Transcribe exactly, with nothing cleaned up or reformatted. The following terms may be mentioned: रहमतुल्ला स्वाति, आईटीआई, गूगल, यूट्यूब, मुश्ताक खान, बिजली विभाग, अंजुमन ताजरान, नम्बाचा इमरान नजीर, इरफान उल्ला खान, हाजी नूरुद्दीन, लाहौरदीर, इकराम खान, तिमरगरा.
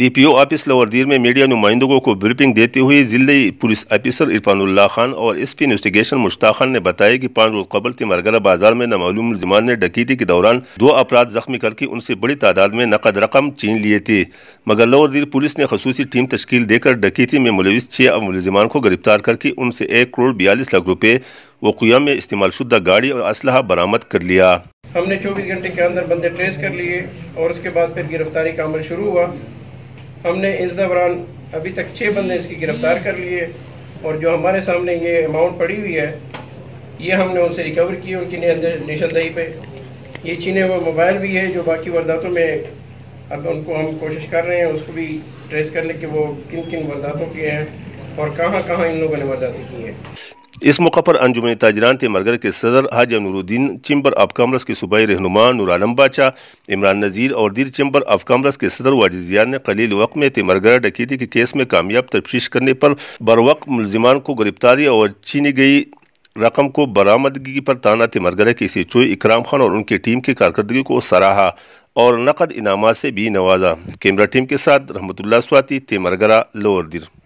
D P O office लाहौरदीर में media नुमाइंदों को ब्रीफिंग देते हुए जिले पुलिस ऑफिसर इरफान उल्ला खान और S P investigation मुश्ताक खान ने बताया कि पाँच रोज कबल तिमरगरा बाजार में नामालूम मुलजमान ने डकैती के दौरान दो अफराद जख्मी करके उनसे बड़ी तादाद में नकद रकम छीन लिए थे, मगर लाहौरदीर पुलिस ने खसूसी टीम तश्कील देकर डकैती में मुलविस छः मुलजमान को गिरफ्तार करके उनसे एक करोड़ बयालीस लाख रुपये वक़िया में इस्तेमाल शुदा गाड़ी और असलहा बरामद कर लिया। हमने चौबीस घंटे के अंदर बंदे ट्रेस कर लिए और उसके बाद फिर गिरफ्तारी का अमल शुरू हुआ। हमने इस दौरान अभी तक छः बंदे इसकी गिरफ्तार कर लिए और जो हमारे सामने ये अमाउंट पड़ी हुई है ये हमने उनसे रिकवर की। उनकी निशानदेही पे ये छीने हुए मोबाइल भी है जो बाकी वारदातों में अब उनको हम कोशिश कर रहे हैं उसको भी ट्रेस करने की वो किन किन वारदातों के हैं और कहाँ कहाँ इन लोगों ने वारदातें की हैं। इस मौका पर अंजुमन ताजरान तिमरगरा के सदर हाजी नूरुद्दीन, chamber of commerce के सूबाई रहनुमा नूरा नम्बाचा इमरान नजीर और दीर चैम्बर ऑफ कॉमर्स के सदर वाजिजियान ने कलील वक्त में तिमरगरा डकैती के केस में कामयाब तफ्तीश करने पर बरवक्त मुलजिमान को गिरफ्तारी और छीनी गई रकम को बरामदगी पर ताना तिमरगरा के सी चो इकराम खान और उनकी टीम की कारकर्दगी को सराहा और नकद इनामात से भी नवाजा। कैमरा टीम के साथ रहमतुल्ला स्वाति, तिमरगरा, लोअर दीर।